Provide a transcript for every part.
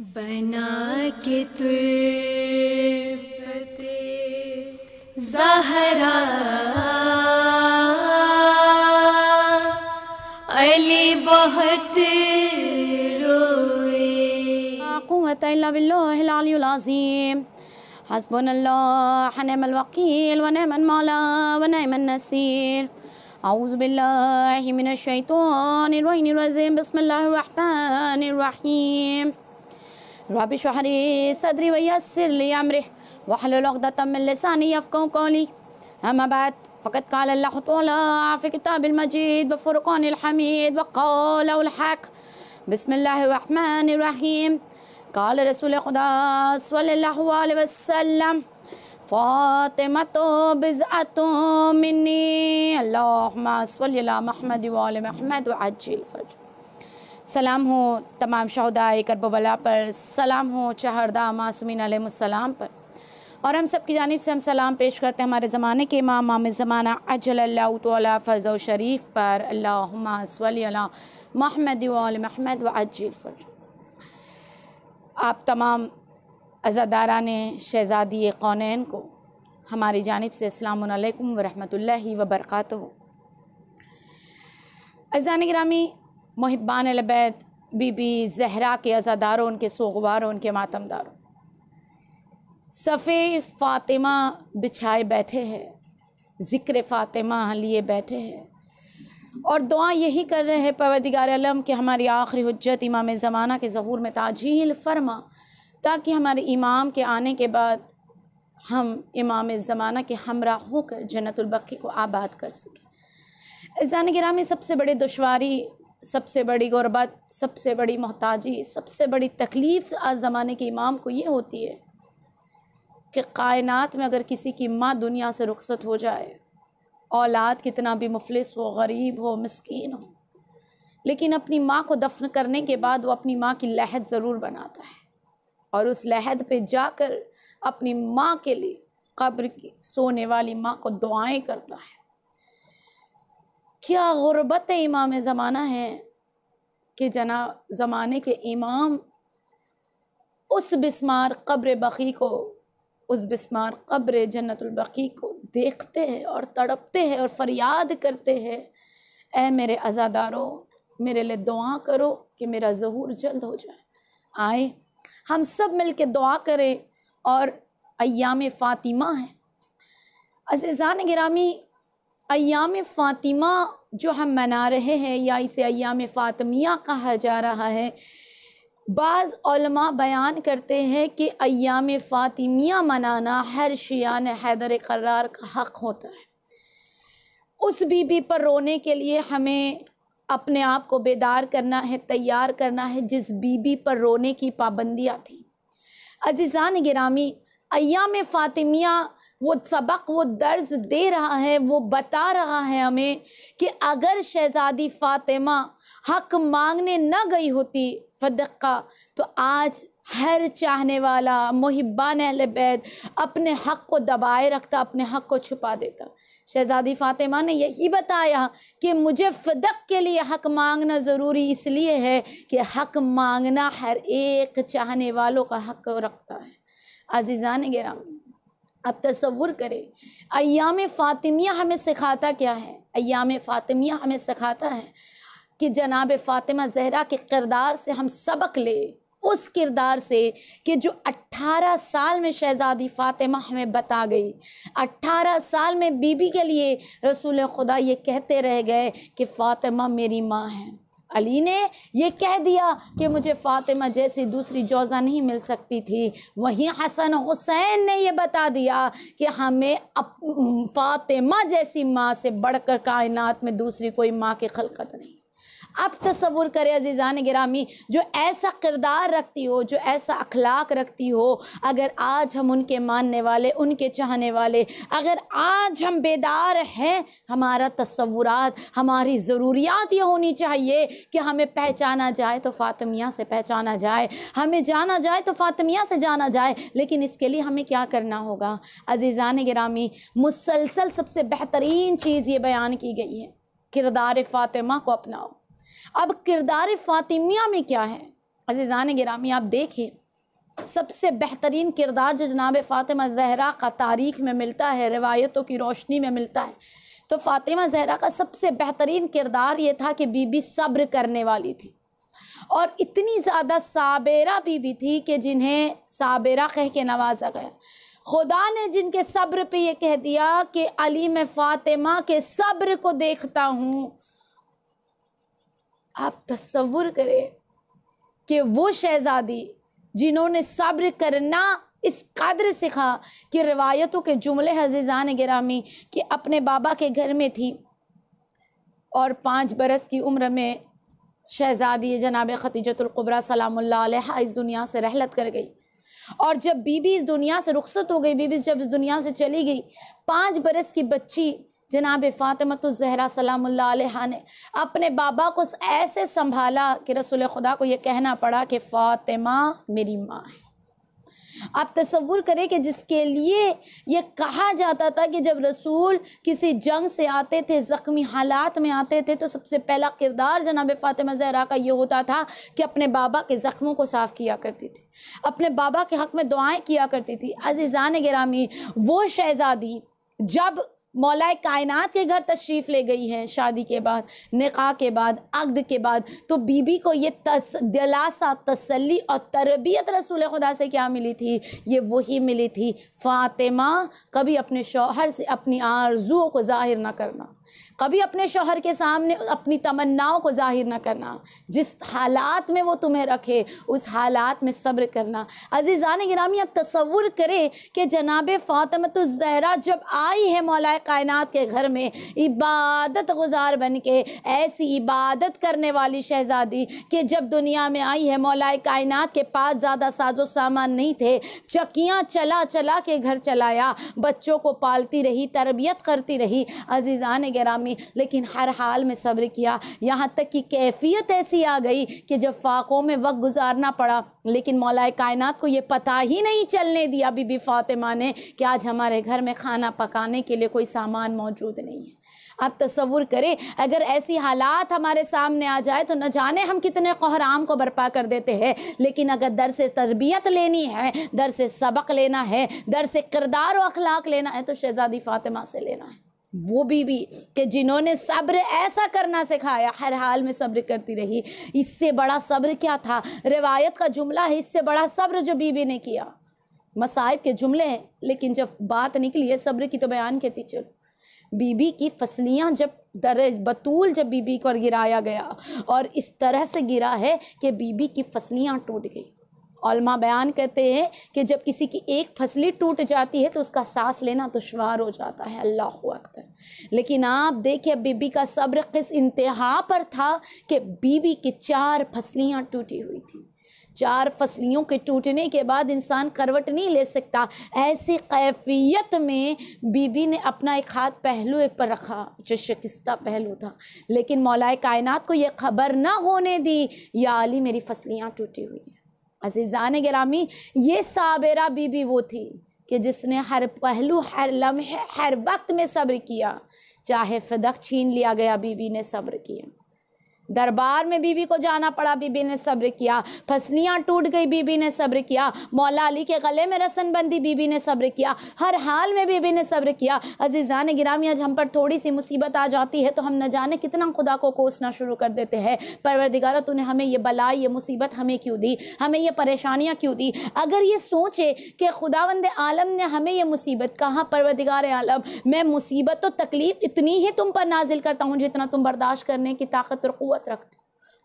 बना के तुर्बते ज़हरा अली बहुत रोए। क़ुव्वत इल्ला बिल्लाहिल अलियुल अज़ीम। हस्बुनल्लाह नि'मल वकील व नि'मल मौला व नि'मन नसीर। औज़ु बिल्लाहि मिनश शैतानिर रजीम। बिस्मिल्लाहिर रहमानिर रहीम। रब्बि इश्रह ली सदरी व यस्सिर ली अमरी वहलुल उक़दतम मिन लिसानी यफ़क़हू क़ौली। अम्मा बअद फ़क़द क़ाल अल्लाहु तआला फ़ी किताबिल मजीद व फ़ुरक़ानिल हमीद व क़ौलिल हक़। बिस्मिल्लाहिर रहमानिर रहीम। क़ाल रसूल ख़ुदा सल्लल्लाहु अलैहि वसल्लम फ़ातिमा तो बिज़अतु मिन्नी अल्लाहुम्मा सल्लि अला मुहम्मद व आलि मुहम्मद व अज्जिल फरज। सलाम हो तमाम शहदाए करबला पर, सलाम हो चहरदा मासूमीन अलैहिमुस्सलाम पर। और हम सब की जानिब से हम सलाम पेश करते हैं हमारे ज़माने के इमाम इमाम ज़माना अज्जलल्लाहु तआला फ़र्ज़ो शरीफ पर। अल्लाहुम्मा सल्लि अला मुहम्मद व आलि मुहम्मद व अज्जिल फरज। आप तमाम अज़ादारा ने शहज़ादी कौनैन को हमारी जानिब से अस्सलामु अलैकुम व रहमतुल्लाहि व बरकातहू। अज़ान गिरामी मुहिब्बान लबैत बीबी ज़हरा के अज़ादारों, उनके सोगवारों, उनके मातमदारों, सफ़े फ़ातिमा बिछाए बैठे हैं, ज़िक्र फ़ातिमा लिए बैठे हैं और दुआ यही कर रहे हैं परवरदिगार आलम कि हमारी आखिरी हुज्जत इमाम ज़माना के ज़हूर में ताजील फरमा, ताकि हमारे इमाम के आने के बाद हम इमाम ज़माना के हमरा होकर जन्नतुल बक़ी को आबाद कर सकें। अज़ान गिरामी, सबसे बड़ी दुश्वारी, सबसे बड़ी गुरबत, सबसे बड़ी मोहताजी, सबसे बड़ी तकलीफ़ आज ज़माने के इमाम को ये होती है कि कायनात में अगर किसी की माँ दुनिया से रुखसत हो जाए, औलाद कितना भी मुफलिस हो, गरीब हो, मिस्कीन हो, लेकिन अपनी माँ को दफन करने के बाद वो अपनी माँ की लहद ज़रूर बनाता है और उस लहद पे जाकर अपनी माँ के लिए, कब्र की सोने वाली माँ को दुआएं करता है। क्या गुरबत इमाम ज़माना है कि ज़माने के इमाम उस बिस्मार कब्र बक़ी को, उस बिस्मार कब्र जन्नतुल बक़ी को देखते हैं और तड़पते हैं और फरियाद करते हैं, ऐ मेरे अज़ादारों मेरे लिए दुआ करो कि मेरा ज़हूर जल्द हो जाए। आए हम सब मिलके दुआ करें और अय्याम फ़ातिमा है। अज़ीज़ान गिरामी, अय्याम फ़ातिमा जो हम मना रहे हैं या इसे अय्याम फ़ातिमिया कहा जा रहा है, बाज़ उलमा बयान करते हैं कि अय्याम फ़ातिमिया मनाना हर शियान हैदर क़र्रार का हक़ होता है। उस बीबी पर रोने के लिए हमें अपने आप को बेदार करना है, तैयार करना है, जिस बीबी पर रोने की पाबंदियाँ थी। अज़ीज़ान गिरामी, अय्याम फ़ातिमिया वो सबक, वो दर्ज दे रहा है, वो बता रहा है हमें कि अगर शहज़ादी फ़ातिमा हक़ मांगने न गई होती फ़दक़ा, तो आज हर चाहने वाला मुहिब्बान अहले बैत अपने हक़ को दबाए रखता, अपने हक़ को छुपा देता। शहज़ादी फ़ातिमा ने यही बताया कि मुझे फ़दक़ के लिए हक़ मांगना ज़रूरी इसलिए है कि हक़ मांगना हर एक चाहने वालों का हक़ रखता है। अज़ीज़ान गिरामी, अब तसव्वुर करें अय्याम फ़ातिमिया हमें सिखाता क्या है। अय्याम फ़ातिमिया हमें सिखाता है कि जनाब फ़ातिमा ज़हरा के किरदार से हम सबक लें, उस किरदार से कि जो 18 साल में शहज़ादी फ़ातिमा हमें बता गई। 18 साल में बीबी के लिए रसूल खुदा ये कहते रह गए कि फ़ातिमा मेरी माँ है। अली ने ये कह दिया कि मुझे फ़ातिमा जैसी दूसरी जौज़ा नहीं मिल सकती थी। वहीं हसन हुसैन ने यह बता दिया कि हमें फ़ातिमा जैसी माँ से बढ़कर कायनात में दूसरी कोई माँ की खलकत नहीं। अब तसव्वुर करें अज़ीज़ान गिरामी, जो ऐसा किरदार रखती हो, जो ऐसा अखलाक रखती हो, अगर आज हम उनके मानने वाले, उनके चाहने वाले, अगर आज हम बेदार हैं, हमारा तसव्वुरात, हमारी ज़रूरियात ये होनी चाहिए कि हमें पहचाना जाए तो फ़ातिमिया से पहचाना जाए, हमें जाना जाए तो फ़ातिमिया से जाना जाए। लेकिन इसके लिए हमें क्या करना होगा। अज़ीज़ान गिरामी, मुसलसल सबसे बेहतरीन चीज़ ये बयान की गई है, किरदार फ़ातिमा को अपनाओ। अब किरदार फ़ातिमिया में क्या है। अज़ीज़ान गिरामी आप देखिए, सबसे बेहतरीन किरदार जो जनाब फ़ातिमा ज़हरा का तारीख़ में मिलता है, रिवायतों की रोशनी में मिलता है, तो फ़ातिमा ज़हरा का सबसे बेहतरीन किरदार ये था कि बीबी सब्र करने वाली थी और इतनी ज़्यादा साबेरा बीबी थी कि जिन्हें साबेरा कह के नवाजा गया। खुदा ने जिनके सब्र पे ये कह दिया कि अली मैं फ़ातिमा के सब्र को देखता हूँ, आप तसव्वुर करें कि वो शहज़ादी जिन्होंने सब्र करना इस कदर सीखा कि रिवायतों के जुमले अज़ीज़ान गिरामी कि अपने बाबा के घर में थी और 5 बरस की उम्र में शहज़ादी जनाब खदीजतुल कुबरा सलामुल्लाह अलैहा इस दुनिया से रहलत कर गई। और जब बीबी इस दुनिया से रुखसत हो गई, बीबी जब इस दुनिया से चली गई, 5 बरस की बच्ची जनाब फ़ातिमतुज़ ज़हरा सलामुल्लाह अलैहा ने अपने बाबा को ऐसे संभाला कि रसूल खुदा को ये कहना पड़ा कि फ़ातिमा मेरी माँ है। आप तसव्वुर करें कि जिसके लिए ये कहा जाता था कि जब रसूल किसी जंग से आते थे, ज़ख्मी हालात में आते थे, तो सबसे पहला किरदार जनाब फ़ातिमा ज़हरा का ये होता था कि अपने बाबा के ज़ख्मों को साफ़ किया करती थी, अपने बाबा के हक़ में दुआएं किया करती थी। अज़ीज़ान गिरामी, वो शहज़ादी जब मौलाए कायनात के घर तशरीफ़ ले गई हैं, शादी के बाद, निकाह के बाद, अक्द के बाद, तो बीबी को ये दिलासा, तसल्ली और तरबियत रसूल खुदा से क्या मिली थी? ये वही मिली थी, फ़ातिमा कभी अपने शौहर से अपनी आरज़ुओं को ज़ाहिर ना करना, कभी अपने शौहर के सामने अपनी तमन्नाओं को ज़ाहिर ना करना, जिस हालात में वो तुम्हें रखे उस हालात में सब्र करना। अज़ीज़ान गिरामी, आप तसव्वुर करें कि जनाब फ़ातिमतुज़ ज़हरा जब आई है मौलाए कायनात के घर में इबादत गुजार बन के, ऐसी इबादत करने वाली शहज़ादी कि जब दुनिया में आई है मौलाए कायनात के पास ज़्यादा साजो सामान नहीं थे, चकियाँ चला चला के घर चलाया, बच्चों को पालती रही, तरबियत करती रही अज़ीज़ान गिरामी, लेकिन हर हाल में सब्र किया। यहाँ तक कि कैफियत ऐसी आ गई कि जब फाकों में वक्त गुजारना पड़ा, लेकिन मौलाए कायनात को ये पता ही नहीं चलने दिया बीबी फ़ातिमा ने कि आज हमारे घर में खाना पकाने के लिए कोई सामान मौजूद नहीं है। आप तसव्वुर करें, अगर ऐसी हालात हमारे सामने आ जाए तो न जाने हम कितने कोहराम को बर्पा कर देते हैं, लेकिन अगर दर से तरबियत लेनी है, दर से सबक लेना है, दर से किरदार और अखलाक लेना है, तो शहज़ादी फ़ातिमा से लेना है। वो बीबी के जिन्होंने सब्र ऐसा करना सिखाया, हर हाल में सब्र करती रही, इससे बड़ा सब्र क्या था? रिवायत का जुमला है, इससे बड़ा सब्र जो बीबी ने किया। मसाइब के जुमले हैं, लेकिन जब बात निकली है सब्र की तो बयान कहती चलो। बीबी की फसलियाँ जब दर्ज बतूल जब बीबी को गिराया गया और इस तरह से गिरा है कि बीबी की फसलियाँ टूट गई। उलमा बयान करते हैं कि जब किसी की एक फसली टूट जाती है तो उसका सांस लेना दुश्वार हो जाता है। अल्लाह अकबर। लेकिन आप देखिए बीबी का सब्र किस इंतहा पर था कि बीबी की 4 फसलियाँ टूटी हुई थी। 4 फसलियों के टूटने के बाद इंसान करवट नहीं ले सकता। ऐसी कैफियत में बीबी ने अपना एक हाथ पहलू पर रखा जो शिकस्ता पहलू था, लेकिन मौलाए कायनात को यह खबर ना होने दी या अली मेरी फसलियाँ टूटी हुई हैं। अज़ीज़ान गिरामी, ये साबेरा बीबी वो थी कि जिसने हर पहलू, हर लम्हे, हर वक्त में सब्र किया। चाहे फदक छीन लिया गया, बीबी ने सब्र किया। दरबार में बीबी को जाना पड़ा, बीबी ने सब्र किया। फसलियाँ टूट गई, बीबी ने सब्र किया। मौला अली के गले में रसन बंदी, बीबी ने सब्र किया। हर हाल में बीबी ने सब्र किया। अज़ीज़ान गिरामी, आज हम पर थोड़ी सी मुसीबत आ जाती है तो हम न जाने कितना खुदा को कोसना शुरू कर देते हैं, परवरदिगारा तूने हमें ये बला, ये मुसीबत हमें क्यों दी, हमें ये परेशानियाँ क्यों दी। अगर ये सोचे कि खुदावंद आलम ने हमें यह मुसीबत कहा, परवरदिगार आलम मैं मुसीबत तो तकलीफ़ इतनी ही तुम पर नाजिल करता हूँ जितना तुम बर्दाश्त करने की ताकत और क़ुव्वत रखते,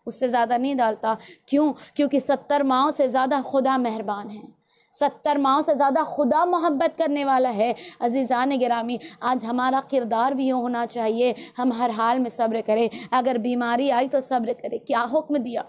उससे ज़्यादा नहीं डालता। क्यों? क्योंकि 70 माओं से ज़्यादा खुदा मेहरबान है, 70 माओं से ज़्यादा खुदा मोहब्बत करने वाला है। अज़ीज़ान गिरामी, आज हमारा किरदार भी यूँ होना चाहिए, हम हर हाल में सब्र करें। अगर बीमारी आई तो सब्र करें। क्या हुक्म दिया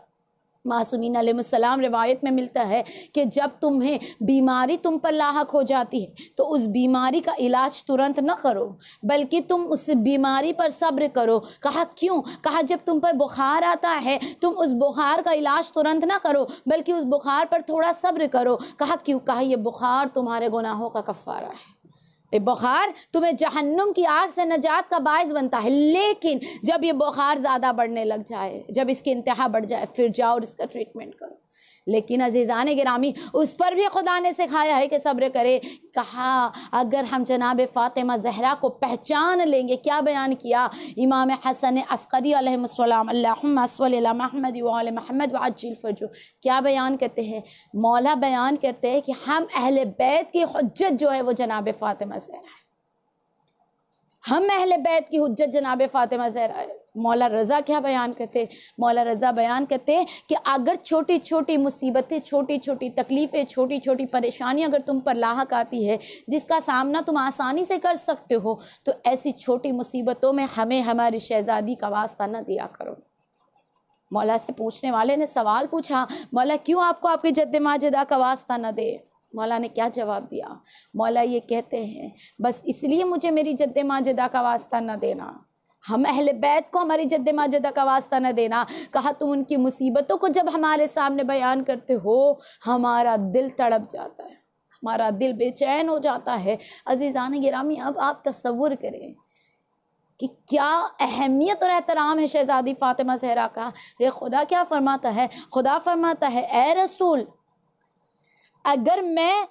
मासूमीन अलैहिस्सलाम, रिवायत में मिलता है कि जब तुम्हें बीमारी तुम पर लाहक हो जाती है तो उस बीमारी का इलाज तुरंत ना करो, बल्कि तुम उस बीमारी पर सब्र करो। कहा क्यों? कहा जब तुम पर बुखार आता है तुम उस बुखार का इलाज तुरंत ना करो, बल्कि उस बुखार पर थोड़ा सब्र करो। कहा क्यों? कहा ये बुखार तुम्हारे गुनाहों का कफ़ारा है, ये बुखार तुम्हें जहन्नुम की आग से नजात का बायस बनता है। लेकिन जब ये बुखार ज़्यादा बढ़ने लग जाए, जब इसकी इंतहा बढ़ जाए, फिर जाओ और इसका ट्रीटमेंट करो। लेकिन अजीज़ान गिरामी उस पर भी खुदा ने सिखाया है कि सब्र करे। कहा अगर हम जनाब फ़ातिमा ज़हरा को पहचान लेंगे, क्या बयान किया इमाम हसन अस्करी अलैहिस्सलाम, अल्लाहुम्मा सल्ली अला मुहम्मद व आले मुहम्मद व अज्जिल फरजहु। क्या बयान करते हैं मौला, बयान करते हैं कि हम अहले बैत की हुज्जत जो है वो जनाब फ़ातिमा ज़हरा है, हम अहले बैत की हुज्जत जनाब फ़ातिमा ज़हरा है। मौला रज़ा क्या बयान करते, मौला रज़ा बयान करते कि अगर छोटी छोटी मुसीबतें, छोटी छोटी तकलीफ़ें, छोटी छोटी परेशानियां अगर तुम पर लाहक आती है जिसका सामना तुम आसानी से कर सकते हो, तो ऐसी छोटी मुसीबतों में हमें हमारी शहज़ादी का वास्ता ना दिया करो। मौला से पूछने वाले ने सवाल पूछा, मौला क्यों आपको आपके जद्दे माजिदा का वास्ता ना दे? मौला ने क्या जवाब दिया? मौला ये कहते हैं बस इसलिए मुझे मेरी जद्दे माजिदा का वास्ता ना देना, हम अहले बैत को हमारी जद्द माजदा का वास्ता न देना। कहा तुम उनकी मुसीबतों को जब हमारे सामने बयान करते हो हमारा दिल तड़प जाता है, हमारा दिल बेचैन हो जाता है। अजीज़ान गिरामी अब आप तसव्वुर करें कि क्या अहमियत और एहतराम है शहज़ादी फ़ातिमा ज़हरा का। ये खुदा क्या फ़रमाता है? खुदा फ़रमाता है ए रसूल, अगर मैं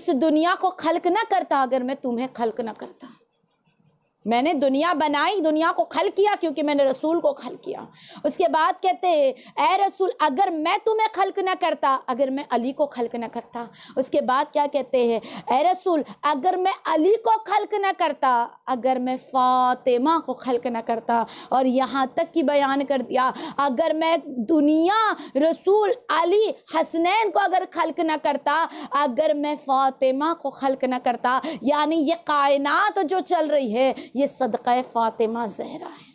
इस दुनिया को खल्क न करता, अगर मैं तुम्हें खल्क न करता, मैंने दुनिया बनाई, दुनिया को खल्क किया क्योंकि मैंने रसूल को खल्क किया। उसके बाद कहते हैं ए रसूल, अगर मैं तुम्हें खल्क न करता, अगर मैं अली को खल्क न करता। उसके बाद क्या कहते हैं ए रसूल, अगर मैं अली को खल्क न करता, अगर मैं फ़ातिमा को खल्क न करता। और यहाँ तक कि बयान कर दिया अगर मैं दुनिया, रसूल, अली, हसनैन को अगर खल्क न करता, अगर मैं फ़ातिमा को खल्क न करता। यानी ये कायनात जो चल रही है ये सदक़ा फ़ातिमा ज़हरा है,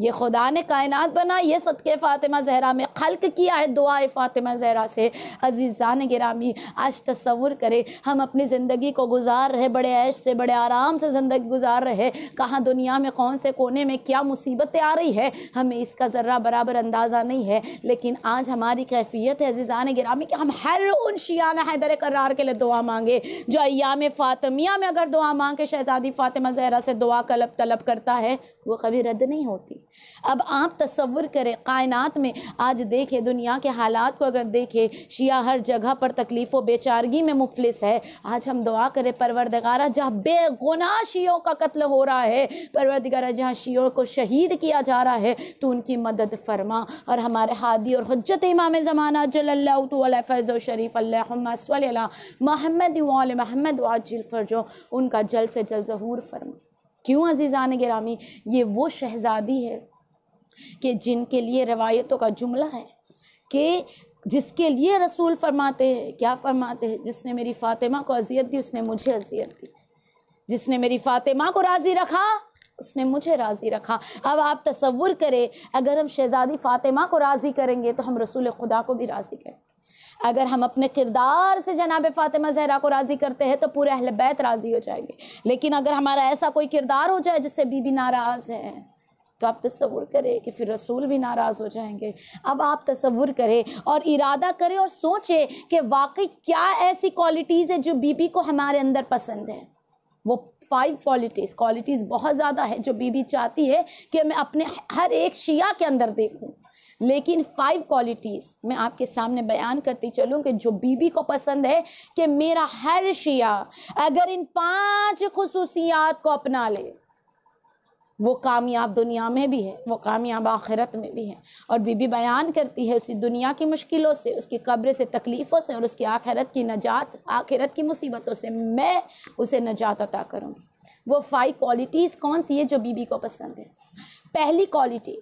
ये खुदा ने कायनात बनाई, ये सदक़ा फ़ातिमा ज़हरा में खल्क किया है दुआ फ़ातिमा ज़हरा से। अज़ीज़ान गिरामी आज तसव्वुर करें हम अपनी ज़िंदगी को गुजार रहे, बड़े ऐश से बड़े आराम से ज़िंदगी गुजार रहे, कहाँ दुनिया में कौन से कोने में क्या मुसीबतें आ रही है हमें इसका ज़र्रा बराबर अंदाज़ा नहीं है। लेकिन आज हमारी कैफियत है अज़ीज़ान गिरामी कि हम हर उन शियाना हैदर करार के लिए दुआ मांगे जो अय्याम फ़ातिमिया में अगर दुआ मांग के शहज़ादी फ़ातिमा ज़हरा से दुआ तलब करता है वो कभी रद्द नहीं होती। अब आप तसव्वुर करें कायनात में आज देखें, दुनिया के हालात को अगर देखें, शिया हर जगह पर तकलीफ़ों बेचारगी में मुफलिस है। आज हम दुआ करें परवरदिगारा, जहाँ बेगुनाह शियों का कत्ल हो रहा है, परवरदिगारा जहाँ शियों को शहीद किया जा रहा है तो उनकी मदद फरमा। और हमारे हादी और हुज्जत इमाम ज़माना जल्लल्लाहु तआला फर्जो शरीफ अल्लाहुम्मा सल्ली अला मुहम्मद व आले मुहम्मद व अज्जिल फरजो, उनका जल्द से जल्द ज़हूर फरमा। क्यों अज़ीज़ान गिरामी? ये वो शहज़ादी है कि जिनके लिए रवायतों का जुमला है कि जिसके लिए रसूल फरमाते हैं, क्या फरमाते हैं? जिसने मेरी फ़ातिमा को अजियत दी उसने मुझे अजियत दी, जिसने मेरी फ़ातिमा को राज़ी रखा उसने मुझे राज़ी रखा। अब आप तसव्वुर करें अगर हम शहज़ादी फ़ातिमा को राज़ी करेंगे तो हम रसूल खुदा को भी राज़ी करेंगे। अगर हम अपने किरदार से जनाब फ़ातिमा ज़हरा को राज़ी करते हैं तो पूरे अहले बैत राज़ी हो जाएंगे। लेकिन अगर हमारा ऐसा कोई किरदार हो जाए जिससे बीबी नाराज़ है तो आप तसव्वुर करें कि फिर रसूल भी नाराज़ हो जाएंगे। अब आप तसव्वुर करें और इरादा करें और सोचें कि वाकई क्या ऐसी क्वालिटीज़ है जो बीबी को हमारे अंदर पसंद है। वो 5 क्वालिटीज़ बहुत ज़्यादा है जो बीबी चाहती है कि मैं अपने हर एक शिया के अंदर देखूँ, लेकिन 5 क्वालिटीज़ मैं आपके सामने बयान करती चलूँ कि जो बीबी को पसंद है कि मेरा हर शिया अगर इन 5 खुसूसियात को अपना ले वो कामयाब दुनिया में भी है, वो कामयाब आखिरत में भी है। और बीबी बयान करती है उसी दुनिया की मुश्किलों से, उसकी कब्र से तकलीफ़ों से और उसकी आखिरत की नजात, आखिरत की मुसीबतों से मैं उसे नजात अता करूँगी। वो 5 क्वालिटीज़ कौन सी है जो बीबी को पसंद है? पहली क्वालिटी,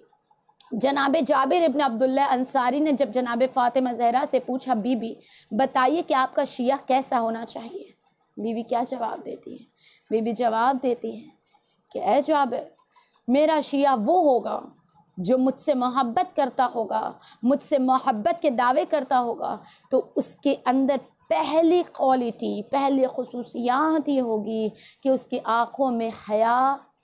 जनाब जाबिर इब्न अब्दुल्लाह अंसारी ने जब जनाब फ़ातिमा ज़हरा से पूछा बीबी बताइए कि आपका शिया कैसा होना चाहिए, बीबी क्या जवाब देती है? बीबी जवाब देती है कि ऐ जाबिर, मेरा शिया वो होगा जो मुझसे मोहब्बत करता होगा, मुझसे मोहब्बत के दावे करता होगा। तो उसके अंदर पहली क्वालिटी, पहली खसूसियात ये होगी कि उसकी आँखों में हया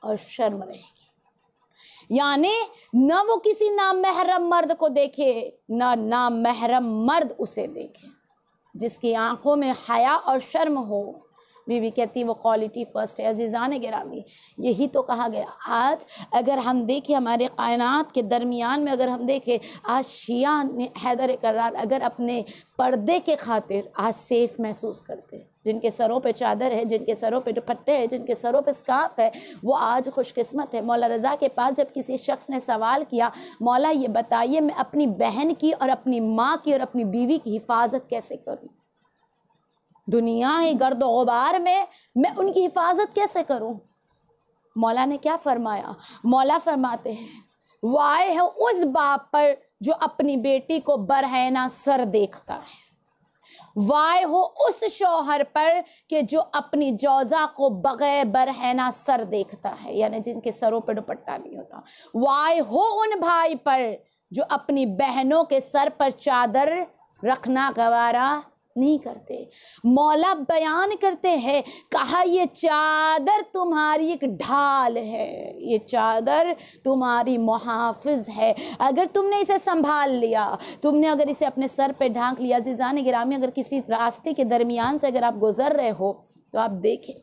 और शर्म रहेगी। यानी ना वो किसी नामहरम मर्द को देखे, ना नामहरम मर्द उसे देखे। जिसकी आँखों में हया और शर्म हो, बीवी कहती है वो क्वालिटी फ़र्स्ट है। अज़ीज़ान गिरामी, यही तो कहा गया। आज अगर हम देखें हमारे कायनात के दरमियान में, अगर हम देखें आज शिया ने हैदर करार अगर अपने पर्दे के खातिर आज सेफ महसूस करते हैं, जिनके सरों पे चादर है, जिनके सरों पे दुपट्टे हैं, जिनके सरों पे स्काफ है, वो आज खुशकिस्मत है। मौला रज़ा के पास जब किसी शख्स ने सवाल किया, मौला ये बताइए मैं अपनी बहन की और अपनी माँ की और अपनी बीवी की हिफाजत कैसे करूँ, दुनिया ही गर्द गुबार में मैं उनकी हिफाजत कैसे करूँ, मौला ने क्या फरमाया? मौला फरमाते हैं वाह है उस बाप पर जो अपनी बेटी को बरहना सर देखता है, वाय हो उस शौहर पर कि जो अपनी जौजा को बग़ैर बरहना सर देखता है, यानी जिनके सरों पर दुपट्टा नहीं होता, वाय हो उन भाई पर जो अपनी बहनों के सर पर चादर रखना गवारा नहीं करते। मौला बयान करते हैं, कहा ये चादर तुम्हारी एक ढाल है, ये चादर तुम्हारी मुहाफिज है। अगर तुमने इसे संभाल लिया, तुमने अगर इसे अपने सर पे ढांक लिया। अज़ीज़ान गिरामी, अगर किसी रास्ते के दरमियान से अगर आप गुजर रहे हो तो आप देखें,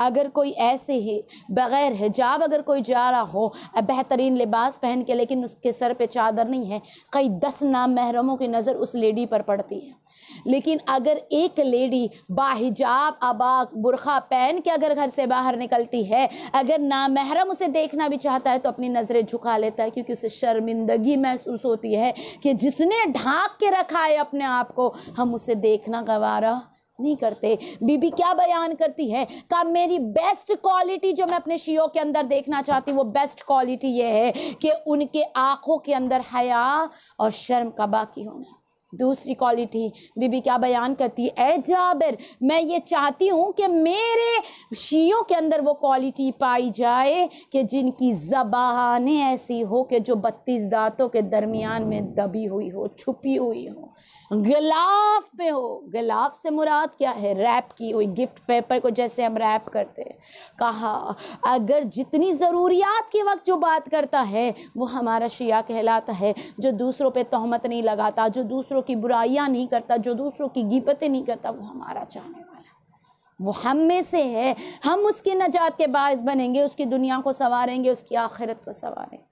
अगर कोई ऐसे ही बग़ैर हिजाब अगर कोई जा रहा हो, बेहतरीन लिबास पहन के, लेकिन उसके सर पे चादर नहीं है, कई 10 नामहरमों की नज़र उस लेडी पर पड़ती है। लेकिन अगर एक लेडी बाहिजाब अबाक बुरखा पहन के अगर घर से बाहर निकलती है, अगर नामहरम उसे देखना भी चाहता है तो अपनी नज़रें झुका लेता है, क्योंकि उसे शर्मिंदगी महसूस होती है कि जिसने ढाँक के रखा है अपने आप को, हम उसे देखना गवारा नहीं करते। बीबी क्या बयान करती है? कहा मेरी बेस्ट क्वालिटी जो मैं अपने शियों के अंदर देखना चाहती, वो बेस्ट क्वालिटी ये है कि उनके आंखों के अंदर हया और शर्म का बाकी होना। दूसरी क्वालिटी बीबी क्या बयान करती है? ए जाबिर, मैं ये चाहती हूँ कि मेरे शियों के अंदर वो क्वालिटी पाई जाए कि जिनकी ज़बानें ऐसी हो कि जो 32 दांतों के दरमियान में दबी हुई हो, छुपी हुई हो, गिलाफ में हो। गिलाफ से मुराद क्या है? रैप की हुई, गिफ्ट पेपर को जैसे हम रैप करते हैं। कहा अगर जितनी ज़रूरियात के वक्त जो बात करता है वो हमारा शिया कहलाता है, जो दूसरों पे तोहमत नहीं लगाता, जो दूसरों की बुराइयां नहीं करता, जो दूसरों की गीबतें नहीं करता, वो हमारा चाहने वाला, वो हम में से है। हम उसकी नजात के बायस बनेंगे, उसकी दुनिया को संवारेंगे, उसकी आखिरत को संवारेंगे।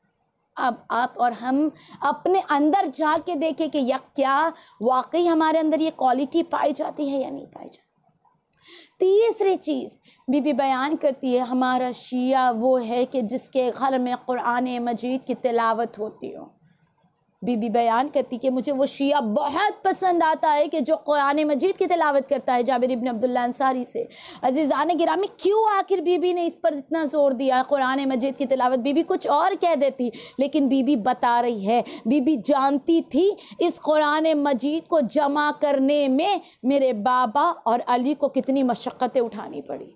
अब आप और हम अपने अंदर झाँक के देखें कि यह क्या वाकई हमारे अंदर ये क्वालिटी पाई जाती है या नहीं पाई जाती। तीसरी चीज़ बीबी बयान करती है, हमारा शिया वो है कि जिसके घर में कुरान मजीद की तिलावत होती हो। बीबी बयान करती कि मुझे वो शिया बहुत पसंद आता है कि जो कुरान मजीद की तिलावत करता है। जाबिर इब्न अब्दुल्ला अंसारी से, अज़ीज़ान गिरामी क्यों आखिर बीबी ने इस पर इतना ज़ोर दिया कुरान मजीद की तिलावत? बीबी कुछ और कह देती, लेकिन बीबी बता रही है, बीबी जानती थी इस कुरान मजीद को जमा करने में मेरे बाबा और अली को कितनी मशक्क़तें उठानी पड़ी।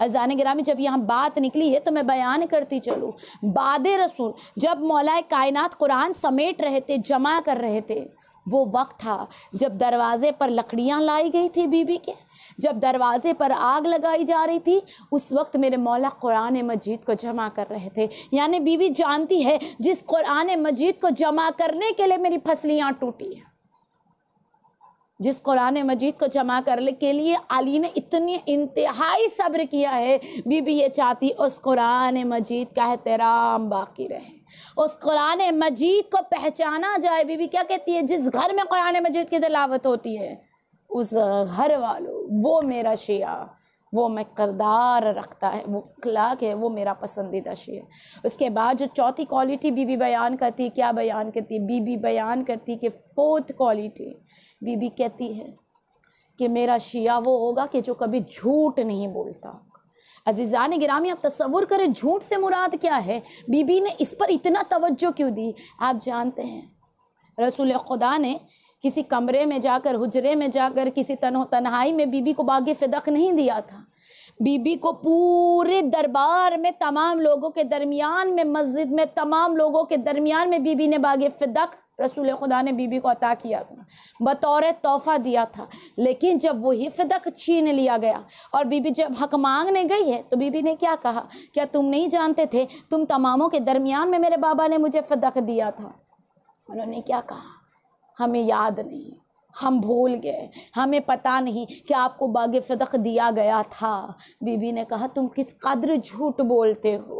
अज़ीज़ान गिरामी, जब यहाँ बात निकली है तो मैं बयान करती चलूँ, बादे रसूल जब मौलाए कायनात कुरान समेट रहे थे, जमा कर रहे थे, वो वक्त था जब दरवाज़े पर लकड़ियाँ लाई गई थी बीबी के, जब दरवाज़े पर आग लगाई जा रही थी, उस वक्त मेरे मौला कुरान मजीद को जमा कर रहे थे। यानी बीबी जानती है जिस कुरान मजीद को जमा करने के लिए मेरी फसलियाँ टूटी हैं, जिस कुरान मजीद को जमा करने के लिए अली ने इतनी इंतहाई सब्र किया है, बीबी ये चाहती उस कुरान मजीद का एहतराम बाकी रहे, उस कुरान मजीद को पहचाना जाए। बीबी क्या कहती है? जिस घर में कुरान मजीद की तिलावत होती है उस घर वालों, वो मेरा शिया, वो मैं किरदार रखता है, वो अखलाक है, वो मेरा पसंदीदा शिया। उसके बाद जो चौथी क्वालिटी बीबी बयान करती, क्या बयान करती? बीबी बयान करती कि फोर्थ क्वालिटी, बीबी कहती है कि मेरा शिया वो होगा कि जो कभी झूठ नहीं बोलता। अज़ीज़ान गिरामी, आप तसव्वुर करें झूठ से मुराद क्या है, बीबी ने इस पर इतना तवज्जो क्यों दी। आप जानते हैं रसूल खुदा ने किसी कमरे में जाकर, हुजरे में जाकर, किसी तन्हाई में बीबी को बाग़ फ़िदक नहीं दिया था। बीबी को पूरे दरबार में, तमाम लोगों के दरमियान में, मस्जिद में तमाम लोगों के दरमियान में बीबी ने बाग़ फ़िदक रसूल खुदा ने बीबी को अता किया था, बतौर तोहफ़ा दिया था। लेकिन जब वही फ़िदक छीन लिया गया और बीबी जब हक मांगने गई है तो बीबी ने क्या कहा? क्या तुम नहीं जानते थे तुम तमामों के दरमियान में मेरे बाबा ने मुझे फ़िदक दिया था? उन्होंने क्या कहा? हमें याद नहीं। हम भूल गए, हमें पता नहीं कि आपको बागे सदक दिया गया था। बीबी ने कहा तुम किस कद्र झूठ बोलते हो,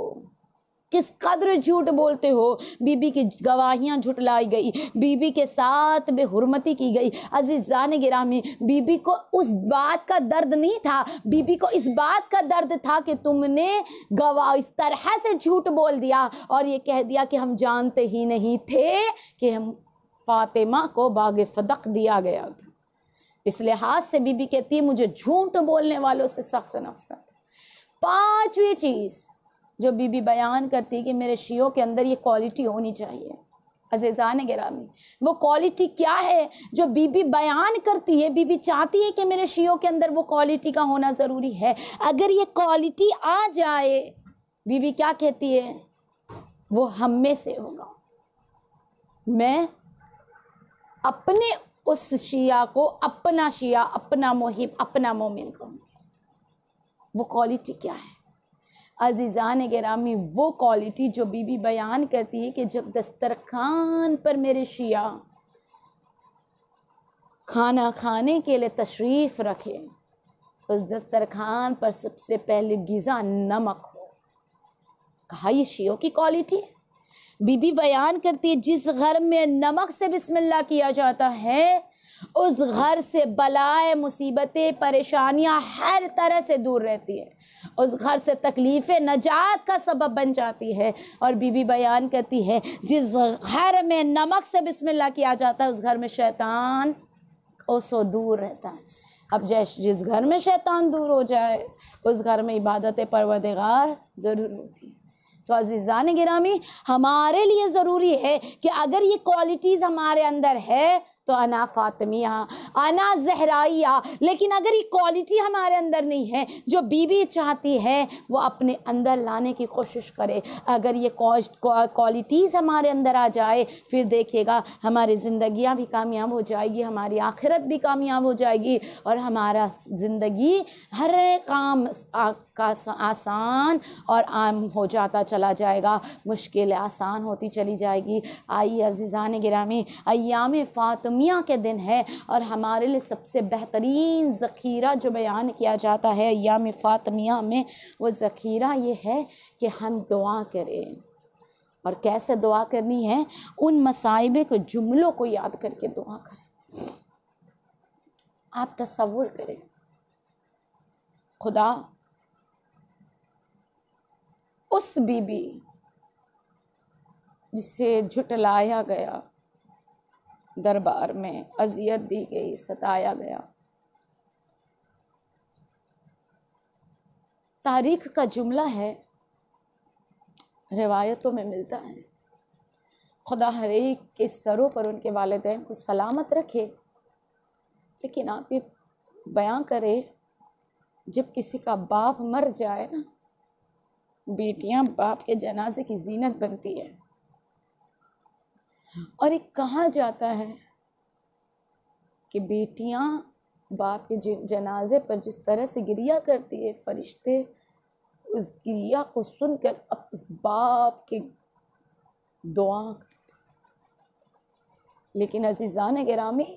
किस कद्र झूठ बोलते हो। बीबी की गवाहियां झुटलाई गई, बीबी के साथ बेहुरमती की गई। अजीज़ान गिरामी, बीबी को उस बात का दर्द नहीं था, बीबी को इस बात का दर्द था कि तुमने गवाह इस तरह से झूठ बोल दिया और ये कह दिया कि हम जानते ही नहीं थे कि हम फातिमा को बागे फदक दिया गया था। इस लिहाज से बीबी कहती है मुझे झूठ बोलने वालों से सख्त नफरत। पाँचवीं चीज़ जो बीबी बयान करती है कि मेरे शियों के अंदर ये क्वालिटी होनी चाहिए। अज़ीज़ान गिरामी, वो क्वालिटी क्या है जो बीबी बयान करती है? बीबी चाहती है कि मेरे शियों के अंदर वो क्वालिटी का होना ज़रूरी है। अगर ये क्वालिटी आ जाए, बीबी क्या कहती है, वो हम में से होगा। मैं अपने उस शिया को अपना शिया, अपना मुहिब, अपना मोमिन कहूँगी। वो क्वालिटी क्या है? अज़ीज़ान गिरामी, वो क्वालिटी जो बीबी बयान करती है कि जब दस्तरखान पर मेरे शिया खाना खाने के लिए तशरीफ़ रखे, उस दस्तरखान पर सबसे पहले ग़िज़ा नमक हो। कहा ये शियों की क्वालिटी। बीबी बयान करती है जिस घर में नमक से बिस्मिल्लाह किया जाता है, उस घर से बलाए, मुसीबतें, परेशानियां हर तरह से दूर रहती है। उस घर से तकलीफ़ें नजात का सबब बन जाती है। और बीबी बयान करती है जिस घर में नमक से बिस्मिल्लाह किया जाता है, उस घर में शैतान उससे दूर रहता है। अब जैसे जिस घर में शैतान दूर हो जाए, उस घर में इबादत परवरदिगार ज़रूर होती है। तो अज़ीज़ान गिरामी, हमारे लिए ज़रूरी है कि अगर ये क्वालिटीज़ हमारे अंदर है तो अना फातमिया, अना जहराइया। लेकिन अगर ये क्वालिटी हमारे अंदर नहीं है जो बीबी चाहती है वो अपने अंदर लाने की कोशिश करे, अगर ये क्वालिटीज़ हमारे अंदर आ जाए, फिर देखिएगा हमारी ज़िंदगियाँ भी कामयाब हो जाएगी, हमारी आखिरत भी कामयाब हो जाएगी और हमारा ज़िंदगी हर काम का आसान और आम हो जाता चला जाएगा, मुश्किल आसान होती चली जाएगी। आइए अज़ीज़ान गिरामी, अय्याम फातम के दिन है और हमारे लिए सबसे बेहतरीन ज़ख़ीरा जो बयान किया जाता है अय्याम फातमिया में, वो ज़ख़ीरा ये है कि हम दुआ करें। और कैसे दुआ करनी है? उन मसाइबे को, जुमलों को याद करके दुआ करें। आप तसव्वुर करें, खुदा उस बीबी जिसे झुटलाया गया, दरबार में अज़ियत दी गई, सताया गया। तारीख का जुमला है, रिवायतों में मिलता है। खुदा हर एक के सरों पर उनके वालिदैन को सलामत रखे। लेकिन आप ये बयां करें जब किसी का बाप मर जाए ना, बेटियां बाप के जनाजे की जीनत बनती है। और एक कहा जाता है कि बेटियां बाप के जनाजे पर जिस तरह से गिरिया करती है, फरिश्ते उस गिरिया को सुनकर अब उस बाप के दुआ करते हैं। लेकिन अज़ीज़ान गिरामी,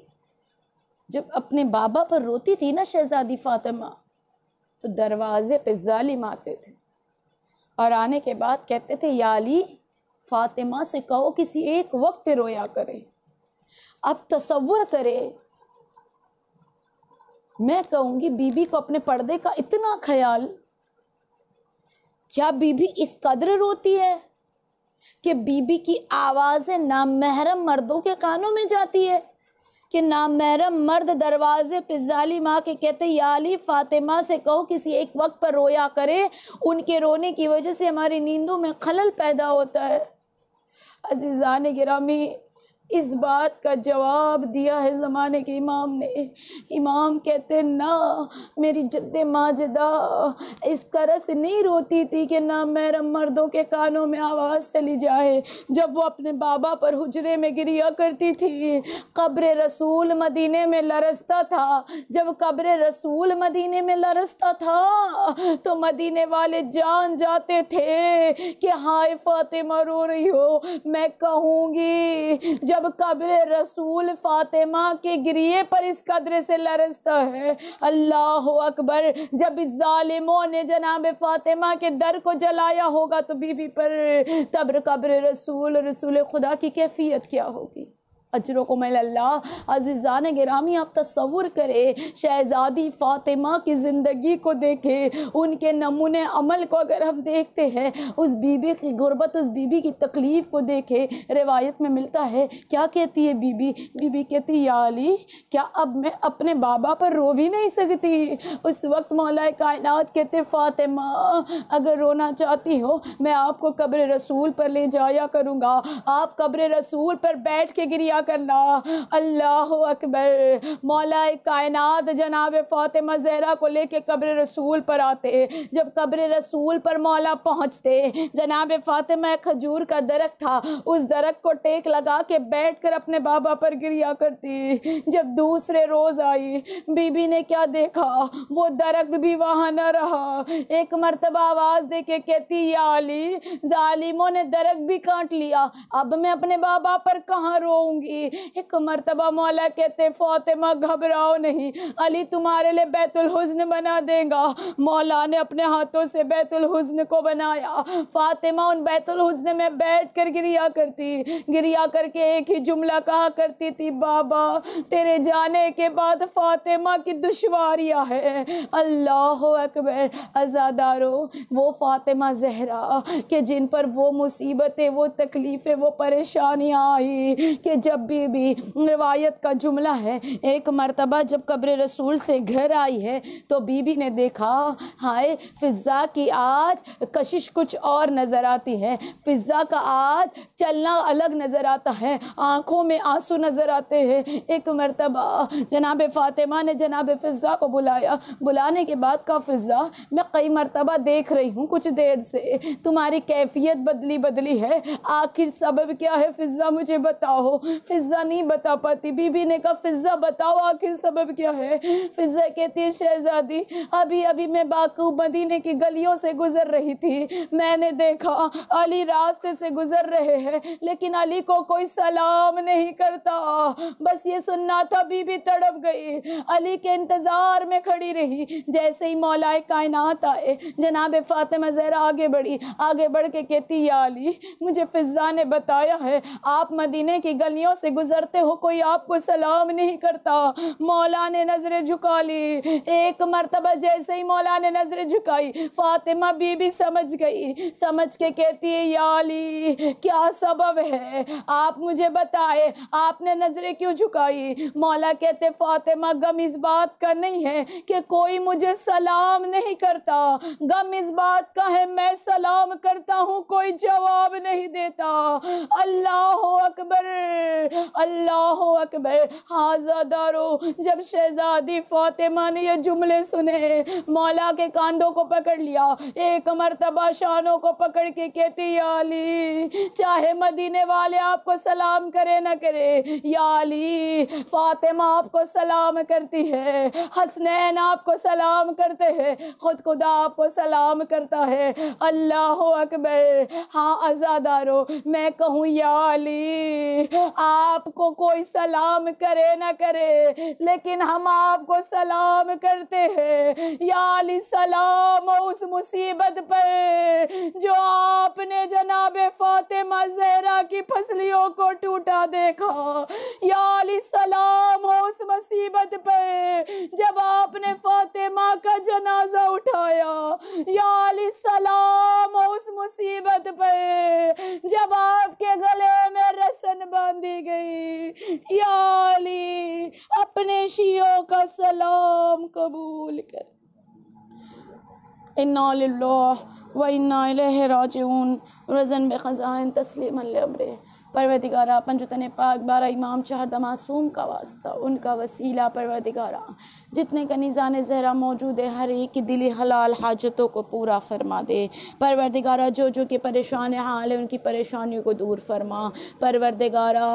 जब अपने बाबा पर रोती थी ना शहज़ादी फ़ातिमा, तो दरवाज़े पे जालिम आते थे और आने के बाद कहते थे या अली, फ़ातिमा से कहो किसी एक वक्त पे रोया करे। अब तसव्वुर करे, मैं कहूँगी बीबी को अपने पर्दे का इतना ख्याल, क्या बीबी इस कदर रोती है कि बीबी की आवाज़ें नामहरम मर्दों के कानों में जाती है कि नामहरम मर्द दरवाज़े पे जालिम आ के कहते या अली, फ़ातिमा से कहो किसी एक वक्त पर रोया करे, उनके रोने की वजह से हमारी नींदों में खलल पैदा होता है। अज़ीज़ान गिरामी, इस बात का जवाब दिया है ज़माने के इमाम ने। इमाम कहते ना, मेरी जद्दे माजिदा इस तरह से नहीं रोती थी कि ना मेरे मर्दों के कानों में आवाज़ चली जाए। जब वो अपने बाबा पर हुजरे में गिरिया करती थी, कब्र रसूल मदीने में लरसता था। जब कब्र रसूल मदीने में लरसता था तो मदीने वाले जान जाते थे कि हाय फ़ातिमा रो रही हो। मैं कहूँगी जब जब कब्र रसूल फातिमा के गिरिए पर इस कदर से लरजता है। अल्लाह अकबर, जब इस जालिमों ने जनाब फातिमा के दर को जलाया होगा तो बीबी पर तब कब्र रसूल रसूल खुदा की कैफियत क्या होगी। अजरों को मिल अल्लाह। अज़ीज़ान गिरामी, आप तस्वुर करें शहज़ादी फ़ातिमा की ज़िंदगी को देखें, उनके नमूने अमल को अगर हम देखते हैं, उस बीबी की गुर्बत, उस बीबी की तकलीफ़ को देखें। रिवायत में मिलता है क्या कहती है बीबी, बीबी कहती है या अली, क्या अब मैं अपने बाबा पर रो भी नहीं सकती। उस वक्त मौलाए कायनात कहते फ़ातिमा अगर रोना चाहती हो मैं आपको कब्र रसूल पर ले जाया करूँगा, आप कब्र रसूल पर बैठ के गिरिया करना। अल्लाह अकबर, मौलाए कायनात जनाब फातिमा ज़हरा को लेके कब्र रसूल पर आते। जब कब्र रसूल पर मौला पहुँचते, जनाब फातिमा खजूर का दरख्त था, उस दरख्त को टेक लगा के बैठ कर अपने बाबा पर गिरिया करती। जब दूसरे रोज़ आई बीबी ने क्या देखा, वो दरख्त भी वहाँ न रहा। एक मरतबा आवाज़ दे के कहती या अली, जालिमों ने दरख्त भी काट लिया, अब मैं अपने बाबा पर कहाँ रोऊंगी। एक मरतबा मौला कहते फातिमा घबराओ नहीं, अली तुम्हारे लिए बैतुल हुस्न बना देगा। मौला ने अपने हाथों से बैतुल हुस्न को बनाया। फातिमा उन बैतुल हुस्न में बैठकर गिरिया करती, गिरिया करके एक ही जुमला कहा करती थी, बाबा तेरे जाने के बाद फातिमा की दुश्वारियाँ है। अल्लाह अकबर। अज़ादारों, वो फातिमा ज़हरा के जिन पर वो मुसीबतें, वो तकलीफ़ें, वो परेशानियाँ आई कि जब बीबी, रिवायत का जुमला है, एक मरतबा जब कब्र रसूल से घर आई है तो बीबी ने देखा हाय फिज़ा की आज कशिश कुछ और नज़र आती है, फिज़ा का आज चलना अलग नज़र आता है, आँखों में आंसू नज़र आते हैं। एक मरतबा जनाब फातिमा ने जनाब फिज़ा को बुलाया, बुलाने के बाद कहा फिज़ा मैं कई मरतबा देख रही हूँ कुछ देर से तुम्हारी कैफियत बदली बदली है, आखिर सबब क्या है फिज़ा मुझे बताओ। फिज़ा नहीं बता पाती। बीबी ने कहा फिज़ा बताओ आखिर सबब क्या है। फिज़ा कहती है शहज़ादी अभी अभी मैं बाकू मदीने की गलियों से गुज़र रही थी, मैंने देखा अली रास्ते से गुज़र रहे हैं लेकिन अली को कोई सलाम नहीं करता। बस ये सुनना था, बीबी तड़प गई, अली के इंतज़ार में खड़ी रही। जैसे ही मौलाए कायनात आए जनाब फातिमा ज़हरा आगे बढ़ी, आगे बढ़ के कहती या अली मुझे फिज़ा ने बताया है आप मदीने की गलियों से गुजरते हो कोई आपको सलाम नहीं करता। मौला ने नजरें झुका ली। एक मरतबा जैसे ही मौला ने नजरें झुकाई फातिमा बीबी समझ गई, समझ के कहती है या अली क्या सबब है आप मुझे बताए, आपने नजरें क्यों झुकाई। मौला कहते फातिमा गम इस बात का नहीं है कि कोई मुझे सलाम नहीं करता, गम इस बात का है मैं सलाम करता हूँ कोई जवाब नहीं देता। अल्लाह अकबर, अल्लाह अकबर। हाज़ादारो, जब शहज़ादी फातिमा ने ये जुमले सुने मौला के कांधों को पकड़ लिया, एक मरतबा शानों को पकड़ के कहती या अली चाहे मदीने वाले आपको सलाम करे ना करे, या अली फातिमा आपको सलाम करती है, हसनैन आपको सलाम करते हैं, खुद खुदा आपको सलाम करता है। अल्लाह अकबर। हाँ आज़ादारो, मैं कहूँ या अली आपको कोई सलाम करे ना करे लेकिन हम आपको सलाम करते हैं। या अली सलाम उस मुसीबत पर जो आपने जनाब फातिमा ज़हरा की फसलियों को टूटा देखा, या अली सलाम उस मुसीबत पर जब आपने फातिमा का जनाजा उठाया, या अली सलाम उस मुसीबत पर जब आपके गले में रस्सन बांधी गई। या अली अपने शियों का सलाम कबूल कर। इन्ना लिल्लाहि व इन्ना इलैहि राजिऊन। रज़न बे ख़ज़ाइन तस्लीम अमरे। परवरदिगारा, पंजतन पाक 12 इमाम 4 मासूम का वास्ता, उनका वसीला परवरदिगारा जितने कनीज़ान ज़हरा मौजूद है हर एक की दिली हलाल हाजतों को पूरा फरमा दे। परवरदिगारा जो के परेशान हाल है उनकी परेशानियों को दूर फरमा। परवरदिगारा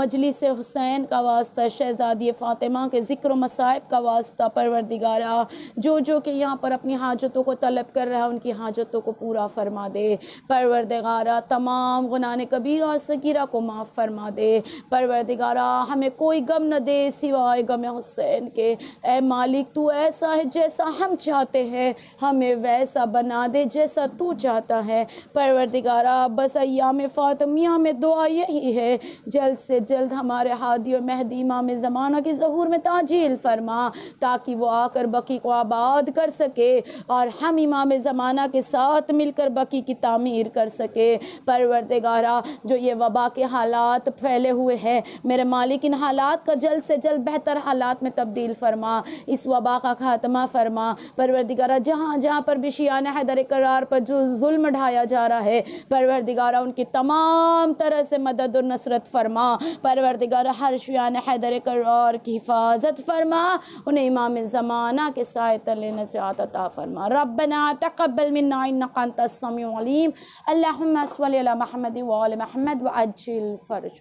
मजलिस हुसैन का वास्ता, शहज़ादी फ़ातिमा के ज़िक्र मसाइब का वास्ता परवरदिगारा जो के यहाँ पर अपनी हाजतों को तलब कर रहा है उनकी हाजतों को पूरा फरमा दे। परवरदिगारा तमाम गुनाह कबीरा और सगीरा को माफ़ फरमा दे। परवरदिगारा हमें कोई गम न दे सिवाय गम हुसैन के। ए मालिक तू ऐसा है जैसा हम चाहते हैं, हमें वैसा बना दे जैसा तू चाहता है। परवरदिगारा बस अय्याम फातिमिया में दुआ यही है, जल्द से जल्द हमारे हादी और मेहदी इमाम ज़माना की ज़हूर में ताजील फरमा ताकि वो आकर बकी को आबाद कर सके और हम इमाम ज़माना के साथ मिलकर बकी की तामीर कर सके। परवरदिगारा जो ये वबा के हालात फैले हुए हैं मेरे मालिक, इन हालात का जल्द से जल्द बेहतर हालात में तब्दील फरमा, इस वबा का खात्मा फरमा। परवरदिगारा जहाँ जहाँ पर भी शियाने हैदर करार पर जो जुल्म ढाया जा रहा है परवरदिगारा उनकी तमाम तरह से मदद और नसरत फरमा। परवरदिगारा हर शियाने हैदर करार की हिफाजत फरमा, उन्हें इमाम ज़माना के साए तले नजात अता फरमा। रब्बना तक़ब्बल मिन्ना इन्नका अंतस समीउल अलीम। अल्लाहुम्मा सल्लि अला मुहम्मद व आलि मुहम्मद व अज्जिल फरज।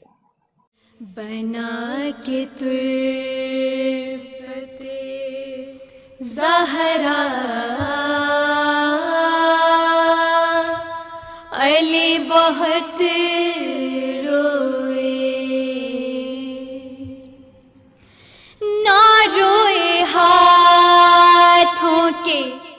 बना के तुर्बते ज़हरा अली बहुत रोए, ना रोए हाथों के